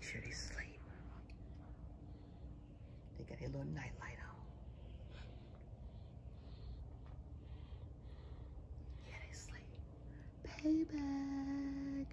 make sure they sleep. They got their little night light on. Yeah, they sleep. Payback.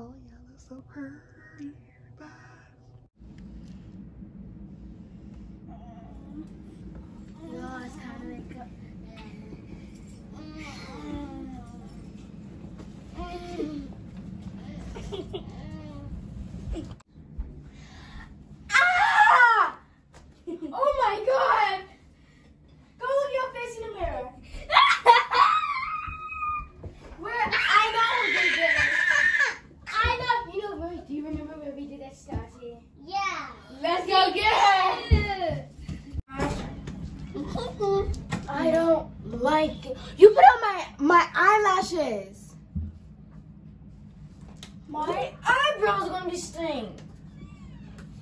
Oh, yeah, that's so pretty. Bye. No, it's time to wake up. Ah! Oh my God! Go look at your face in the mirror. Where I know we did this. I know. You know, where, do you remember where we did that, Stassi? Yeah. Let's go get her. I don't like it. You put on my eyelashes. My eyebrows are gonna be stained.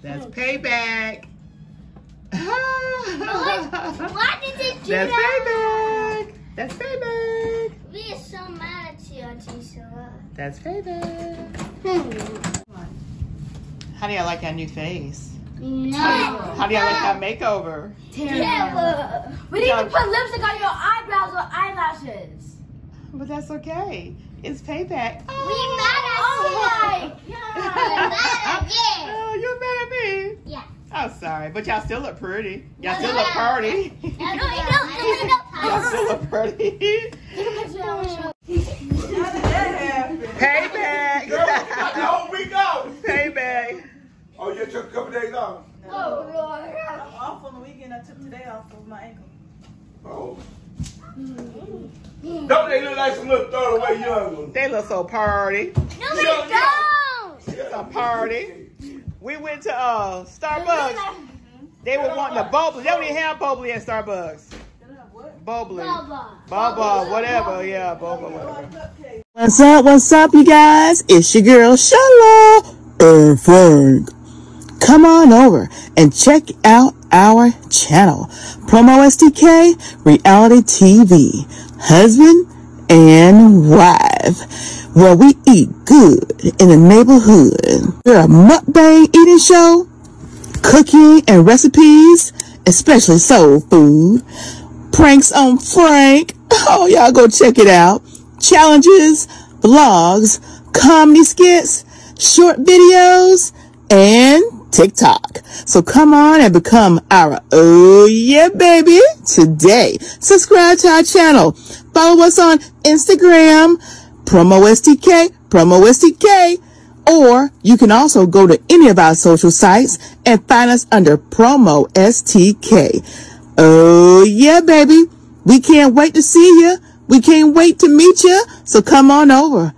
That's payback. Why did they do that? That's payback. We are so mad at you, Auntie Sheila. That's payback. How do y'all like that new face? No. How do y'all like that makeover? Terrible. We need to put lipstick on your eyebrows or eyelashes. But that's okay. It's payback. Oh. We mad at you. Oh, you're mad at me. Yeah. I'm sorry, but y'all still look pretty. Y'all still look pretty. Y'all still look pretty. Payback. How did we go? Payback. Oh, you took a couple days off. Oh Lord. I'm off on the weekend. I took today off with my ankle. Oh. Don't they look like some little throwaway young ones? They look so party. No, they don't. It's a party. We went to Starbucks. They were wanting a bubbly. They don't even have bubbly at Starbucks. They don't have what? Bubbly. Bubba, whatever. Yeah, Bubba, whatever. What's up, you guys? It's your girl, Sheila and Frank. Come on over and check out our channel, PromoSTK Reality TV, husband and wife, where we eat good in the neighborhood. We're a mukbang eating show, cooking and recipes, especially soul food, pranks on Frank. Oh, y'all go check it out. Challenges, vlogs, comedy skits, short videos, and TikTok. So come on and become our oh yeah baby today. Subscribe to our channel. Follow us on Instagram, PromoSTK, or you can also go to any of our social sites and find us under PromoSTK. Oh yeah baby. We can't wait to see you. We can't wait to meet you. So come on over